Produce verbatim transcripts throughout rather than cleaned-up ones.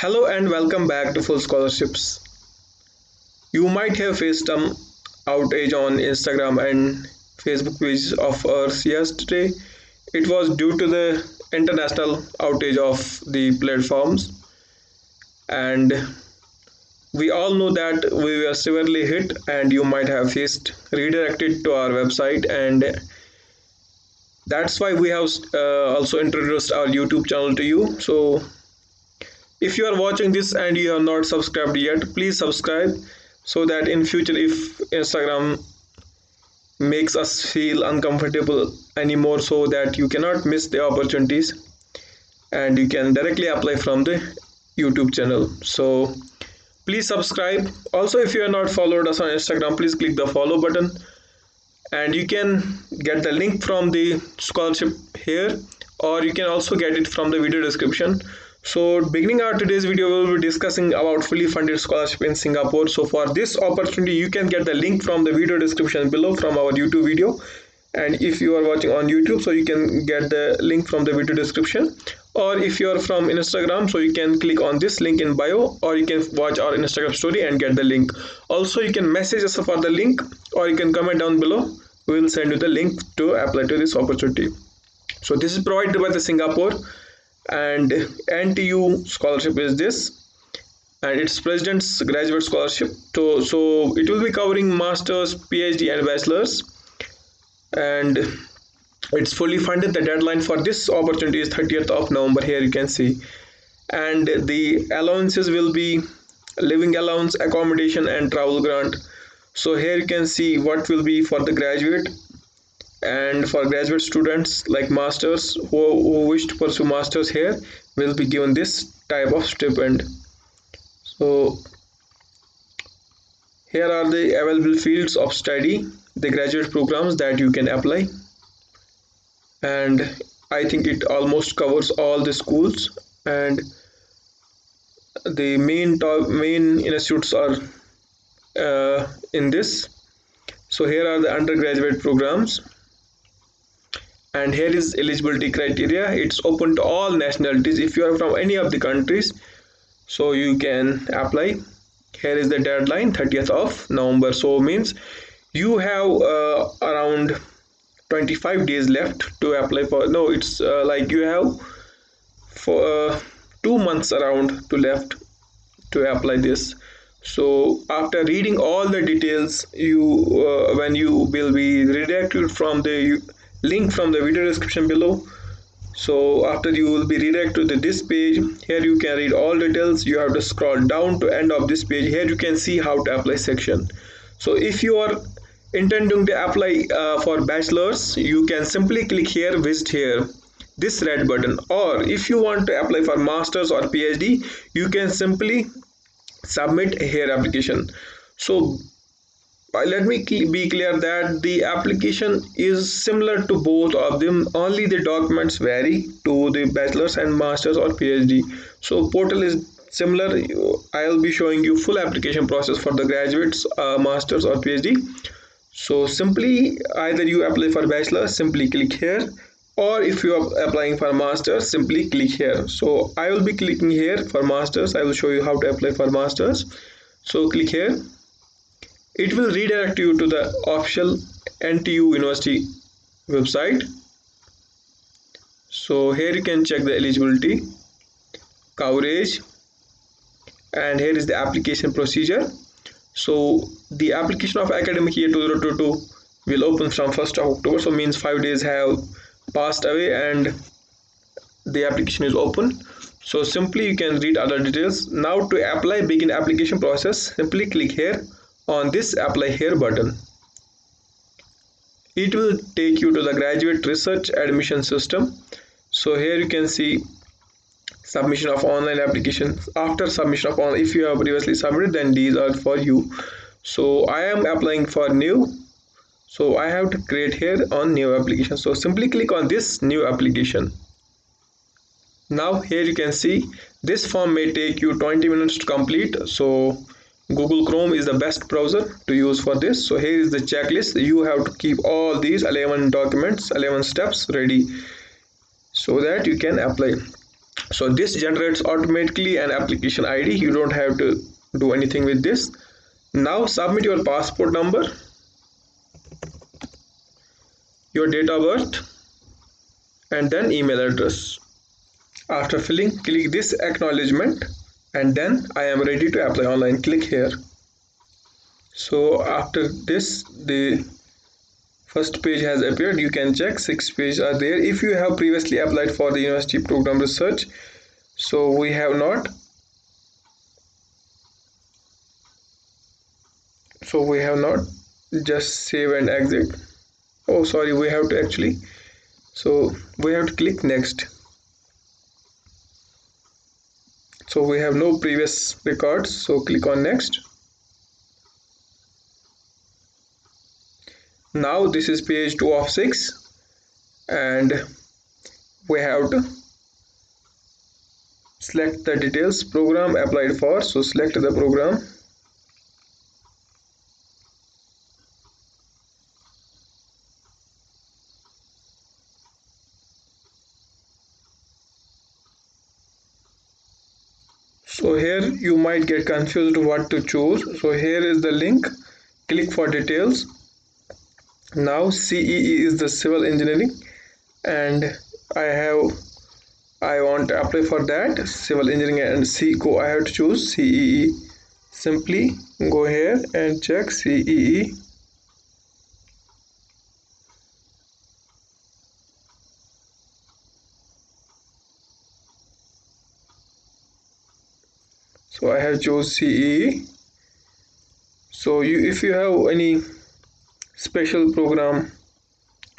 Hello and welcome back to Full Scholarships. You might have faced some outrage on Instagram and Facebook pages of ours yesterday. It was due to the international outrage of the platforms, and we all know that we were severely hit, and you might have faced redirected to our website, and that's why we have uh, also introduced our YouTube channel to you. So if you are watching this and you have not subscribed yet, please subscribe so that in future if Instagram makes us feel uncomfortable anymore, so that you cannot miss the opportunities and you can directly apply from the YouTube channel. So please subscribe. Also, if you are not followed us on Instagram, please click the follow button, and you can get the link from the scholarship here, or you can also get it from the video description. So beginning our today's video, we will be discussing about fully funded scholarship in Singapore. So for this opportunity, you can get the link from the video description below from our YouTube video. And if you are watching on YouTube, so you can get the link from the video description. Or if you are from Instagram, so you can click on this link in bio, or you can watch our Instagram story and get the link. Also, you can message us for the link, or you can comment down below. We will send you the link to apply to this opportunity. So this is provided by the Singapore. And N T U scholarship is this, and it's President's Graduate Scholarship. So, so it will be covering Masters, PhD and Bachelors, and it's fully funded. The deadline for this opportunity is thirtieth of November. Here you can see, and the allowances will be living allowance, accommodation and travel grant. So here you can see what will be for the graduate. And for graduate students like masters who, who wish to pursue masters, here will be given this type of stipend. So here are the available fields of study, the graduate programs that you can apply, and I think it almost covers all the schools, and the main top main institutes are uh, in this. So here are the undergraduate programs. And here is eligibility criteria. It's open to all nationalities. If you are from any of the countries, so you can apply. Here is the deadline, thirtieth of November. So means you have uh, around twenty-five days left to apply for. No, it's uh, like you have for uh, two months around to left to apply this. So after reading all the details, you uh, when you will be redirected from the link from the video description below. So after you will be redirected to this page. Here you can read all details. You have to scroll down to end of this page. Here you can see how to apply section. So if you are intending to apply uh, for bachelor's, you can simply click here, visit here, this red button. Or if you want to apply for master's or PhD, you can simply submit here application. So let me be clear that the application is similar to both of them, only the documents vary to the bachelor's and master's or PhD. So portal is similar. I'll be showing you full application process for the graduates, uh, master's or PhD. So simply either you apply for bachelor's, simply click here, or if you are applying for masters, simply click here. So I will be clicking here for masters. I will show you how to apply for masters. So click here. It will redirect you to the official N T U university website. So here you can check the eligibility, coverage, and here is the application procedure. So the application of academic year two thousand twenty-two will open from first of October. So means five days have passed away and the application is open. So simply you can read other details. Now to apply, begin application process, simply click here on this apply here button. It will take you to the graduate research admission system. So here you can see submission of online applications. After submission of online, if you have previously submitted, then these are for you. So I am applying for new. So I have to create here on new application. So simply click on this new application. Now here you can see this form may take you twenty minutes to complete. So Google Chrome is the best browser to use for this. So here is the checklist. You have to keep all these eleven documents, eleven steps ready so that you can apply. So this generates automatically an application I D. You don't have to do anything with this. Now submit your passport number, your date of birth, and then email address. After filling, click this acknowledgement, and then I am ready to apply online. Click here. So after this, the first page has appeared. You can check six pages are there if you have previously applied for the university program research. So we have not. So we have not. Just save and exit. Oh, sorry, we have to actually. So we have to click next. So we have no previous records, so click on next. Now this is page two of six, and we have to select the details, program applied for. So select the program. So here you might get confused what to choose. So here is the link. Click for details. Now C E E is the civil engineering, and I have I want to apply for that civil engineering and C E E. I have to choose C E E. Simply go here and check C E E. So I have chose C E E. So you, if you have any special program,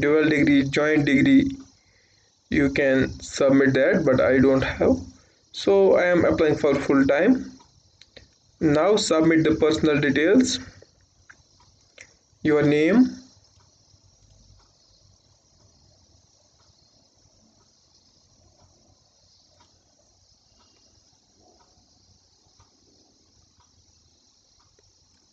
dual degree, joint degree, you can submit that, but I don't have. So I am applying for full time. Now submit the personal details, your name,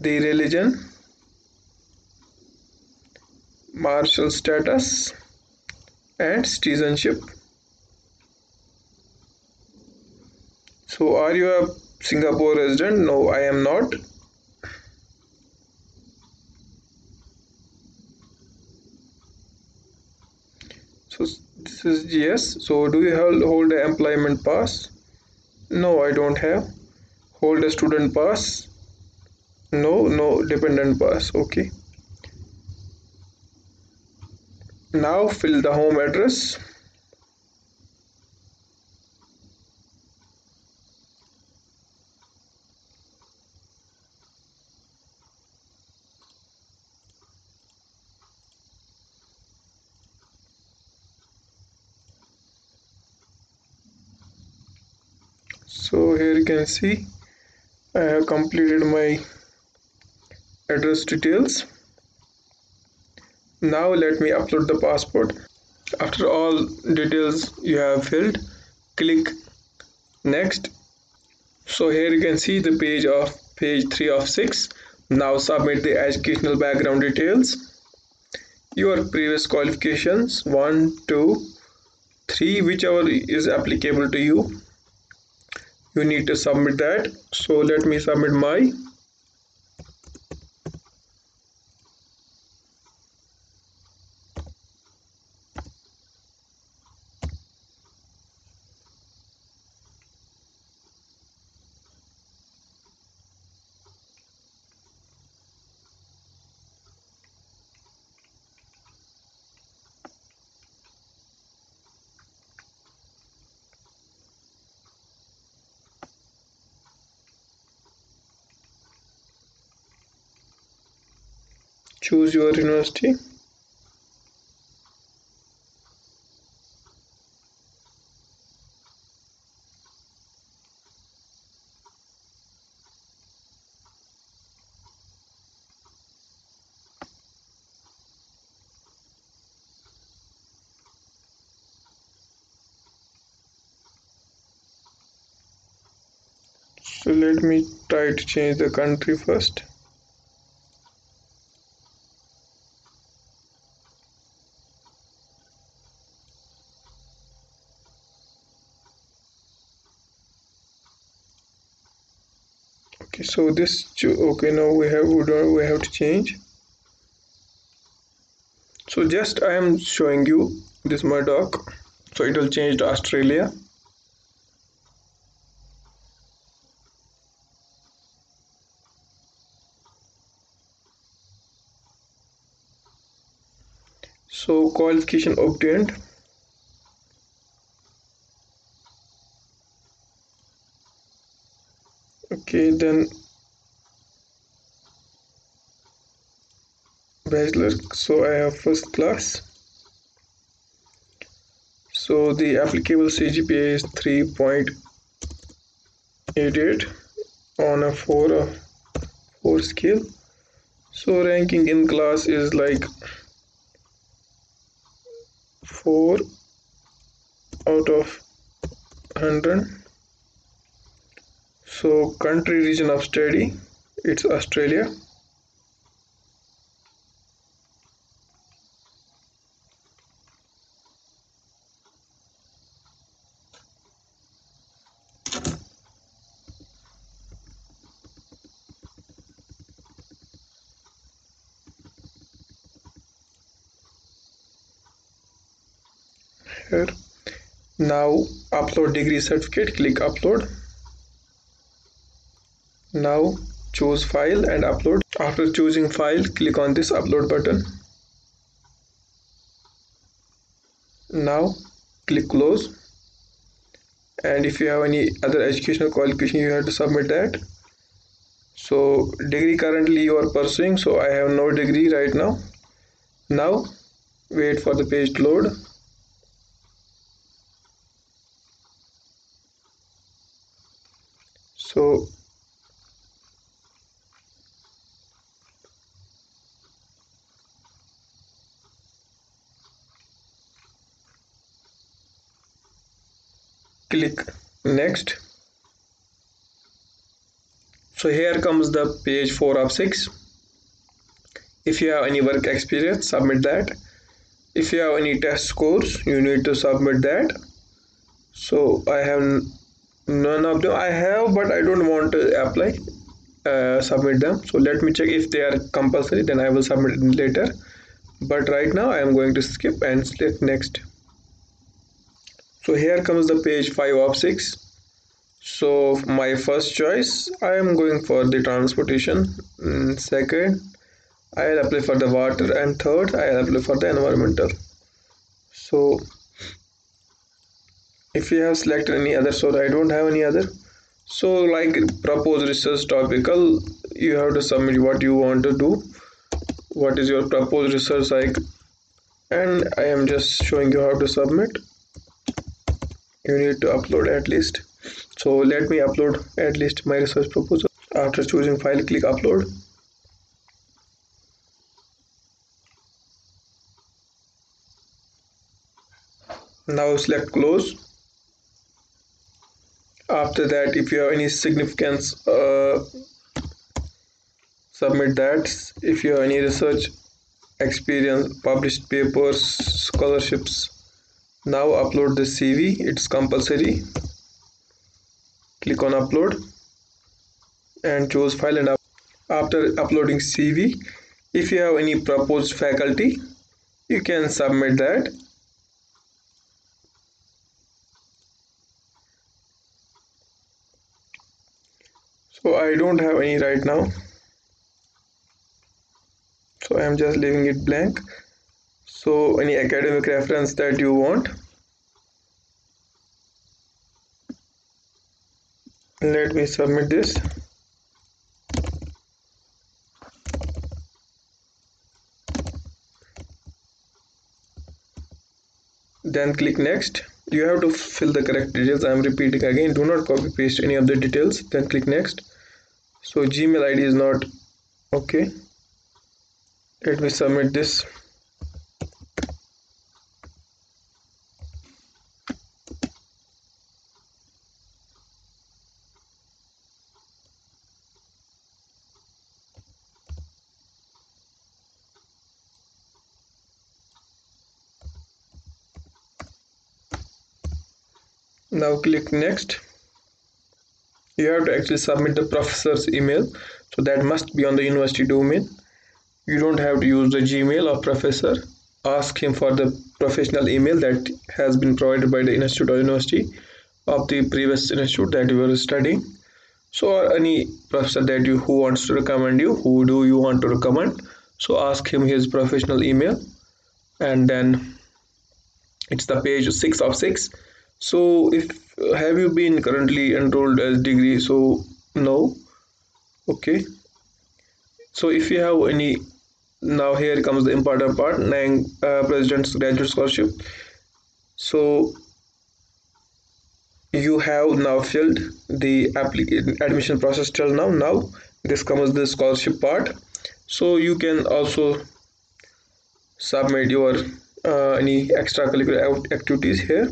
the religion, marital status, and citizenship. So are you a Singapore resident? No, I am not. So this is yes. So do you hold an employment pass? No, I don't have. Hold a student pass? No, no dependent pass. Okay. Now fill the home address. So here you can see I have completed my address details. Now let me upload the passport. After all details you have filled, click next. So here you can see the page of page three of six. Now submit the educational background details, your previous qualifications, one, two, three, whichever is applicable to you. You need to submit that. So let me submit my. Choose your university. So let me try to change the country first. Okay, so this okay now we have we have to change. So just I am showing you this my doc, so it will change to Australia. So qualification obtained. Okay, then bachelor, so I have first class. So the applicable C G P A is three point eight eight on a four, four scale. So ranking in class is like four out of one hundred. So country region of study, it's Australia. Here, now upload degree certificate, click upload. Now choose file and upload. After choosing file, click on this upload button. Now click close, and if you have any other educational qualification, you have to submit that. So degree currently you are pursuing, so I have no degree right now. Now wait for the page to load. So click next. So here comes the page four of six. If you have any work experience, submit that. If you have any test scores, you need to submit that. So I have none of them. I have, but I don't want to apply, uh, submit them. So let me check if they are compulsory, then I will submit it later. But right now I am going to skip and select next. So here comes the page five of six. So my first choice, I am going for the transportation. Second, I will apply for the water, and third, I will apply for the environmental. So if you have selected any other, so I don't have any other. So like proposed research topical, you have to submit what you want to do. What is your proposed research like? And I am just showing you how to submit. You need to upload at least. So let me upload at least my research proposal. After choosing file, click upload. Now select close. After that, if you have any significance, uh, submit that. If you have any research experience, published papers, scholarships. Now upload the C V, it's compulsory. Click on upload and choose file and up. After uploading C V, if you have any proposed faculty, you can submit that. So I don't have any right now, so I am just leaving it blank. So any academic reference that you want. Let me submit this. Then click next. You have to fill the correct details. I am repeating again. Do not copy paste any of the details. Then click next. So Gmail I D is not okay. Let me submit this. Now click next. you have to actually submit the professor's email, so that must be on the university domain. You don't have to use the Gmail of professor. Ask him for the professional email that has been provided by the institute or university of the previous institute that you were studying. So, or any professor that you who wants to recommend you, who do you want to recommend, so ask him his professional email. And then it's the page six of six. So if have you been currently enrolled as degree? So no. Okay, so if you have any, now here comes the important part, nine uh, President's Graduate Scholarship. So you have now filled the application admission process till now. Now this comes the scholarship part. So you can also submit your uh, any extracurricular activities here.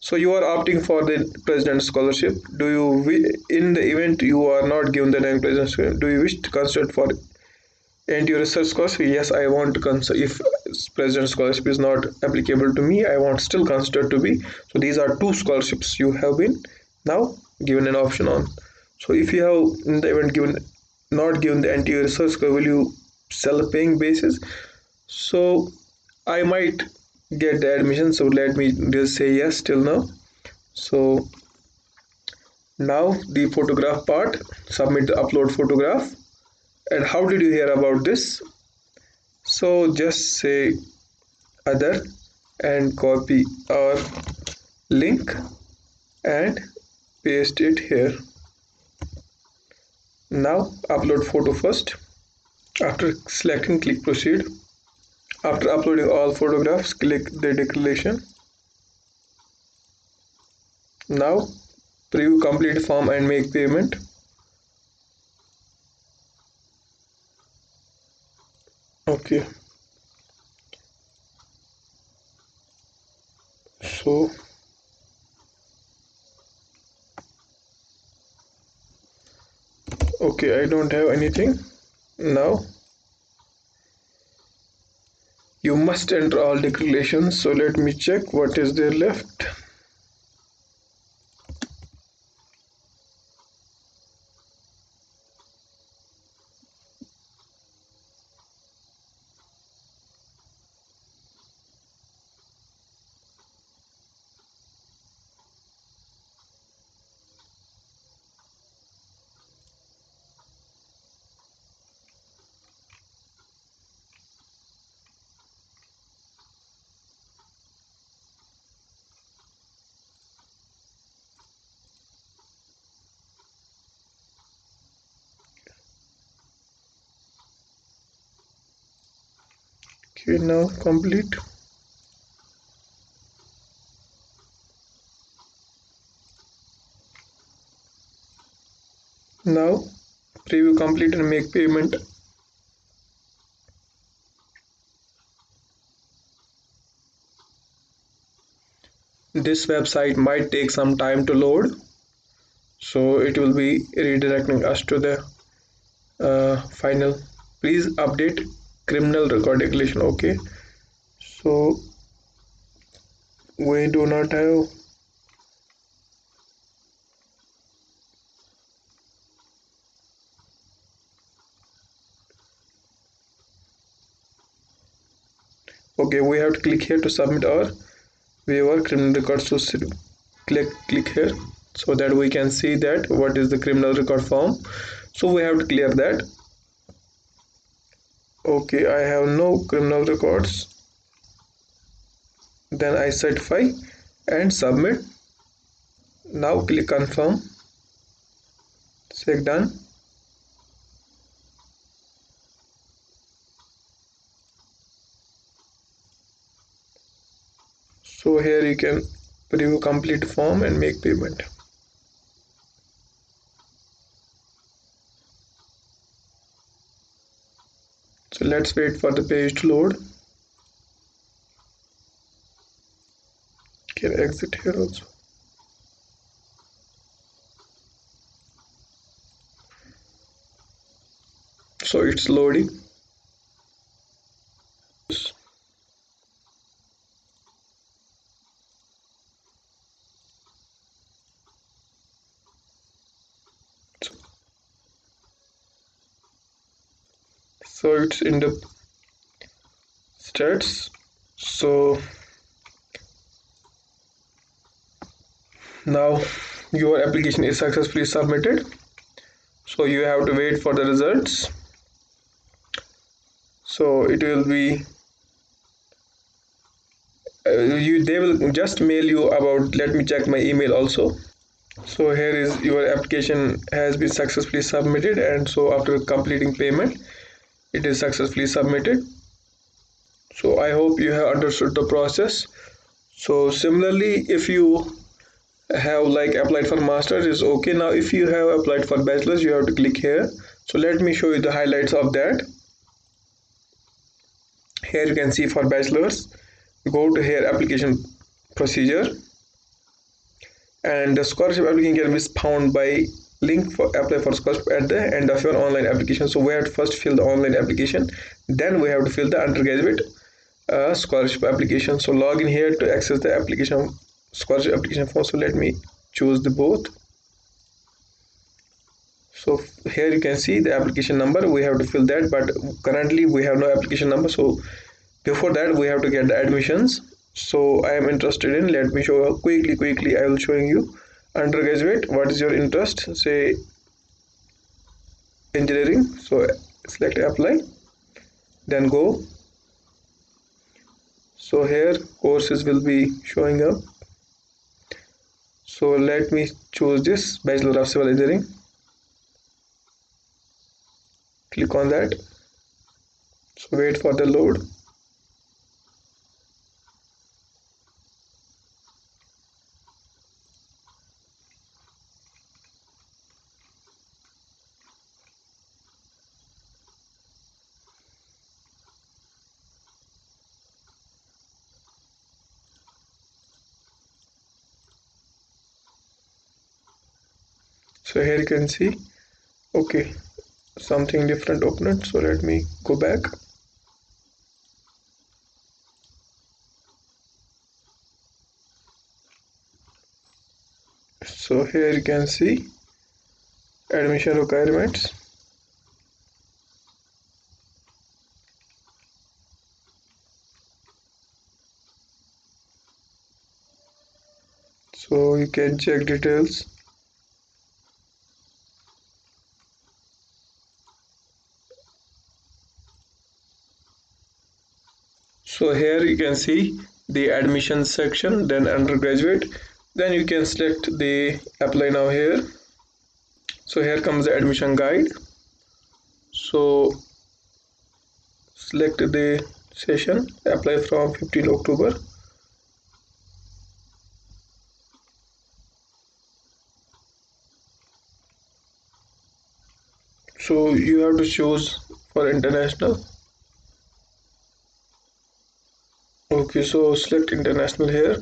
So you are opting for the President's Scholarship. Do you, in the event you are not given the name President's Scholarship, do you wish to consider for N T U research course? Yes, I want to consider. If President's Scholarship is not applicable to me, I want still considered to be. So these are two scholarships you have been now given an option on. So if you have in the event given not given the N T U research course, will you sell a paying basis? So I might get the admission, so let me just say yes till now. So now the photograph part, submit the upload photograph. And how did you hear about this? So just say other and copy our link and paste it here. Now upload photo first. After selecting, click proceed. After uploading all photographs, click the declaration. Now preview complete form and make payment. Okay, so okay, I don't have anything now. You must enter all declarations, so let me check what is there left. Okay, now complete. Now preview complete and make payment. This website might take some time to load, so it will be redirecting us to the uh, final. Please update criminal record declaration. Okay, so we do not have okay we have to click here to submit our waiver criminal records. So click click here so that we can see that what is the criminal record form. So we have to clear that. Okay, I have no criminal records. Then I certify and submit. Now click confirm. Click done. So here you can preview complete form and make payment. So let's wait for the page to load. Can exit here also. So it's loading. so it's in the stats. So now your application is successfully submitted, so you have to wait for the results. So it will be uh, you they will just mail you about, let me check my email also. So here is your application has been successfully submitted, and so after completing payment it is successfully submitted. So I hope you have understood the process. So similarly, if you have like applied for masters, is okay. Now if you have applied for bachelor's, you have to click here. So let me show you the highlights of that. Here you can see for bachelor's, go to here application procedure, and the scholarship application can be found by link for apply for scholarship at the end of your online application. So we have to first fill the online application, then we have to fill the undergraduate uh, scholarship application. So log in here to access the application scholarship application form. So let me choose the both. So here you can see the application number, we have to fill that, but currently we have no application number, so before that we have to get the admissions. So I am interested in, let me show you quickly quickly I will showing you undergraduate. What is your interest? Say engineering, so select apply, then go. So here courses will be showing up, so let me choose this Bachelor of Civil Engineering, click on that. So wait for the load. So here you can see, okay, something different opened. So let me go back. So here you can see admission requirements. So you can check details. So here you can see the admission section, then undergraduate, then you can select the apply now here. So here comes the admission guide. So select the session, apply from fifteenth October. So you have to choose for international. Okay, so select international here.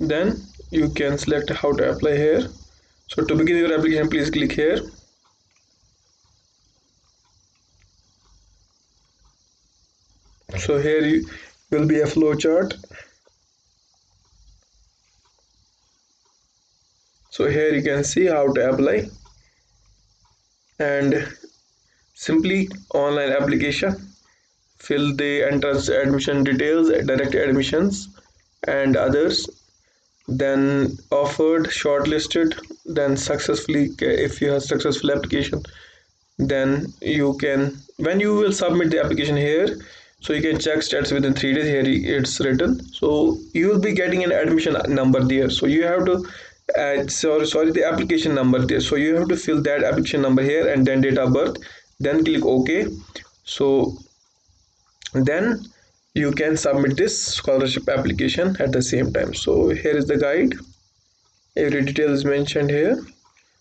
Then you can select how to apply here. So to begin your application, please click here. So here you will be a flowchart. So here you can see how to apply, and simply online application, fill the entrance admission details, direct admissions and others, then offered, shortlisted, then successfully, if you have successful application, then you can, when you will submit the application here, so you can check stats within three days. Here it's written, so you will be getting an admission number there. So you have to uh, sorry sorry the application number there, so you have to fill that application number here, and then date of birth, then click OK. So then you can submit this scholarship application at the same time. So here is the guide, every detail is mentioned here,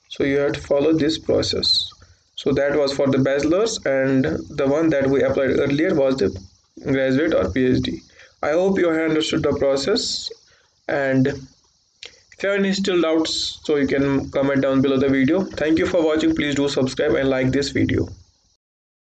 so you have to follow this process. So that was for the bachelor's, and the one that we applied earlier was the graduate or PhD. I hope you have understood the process, and if you have any still doubts, so you can comment down below the video. Thank you for watching. Please do subscribe and like this video.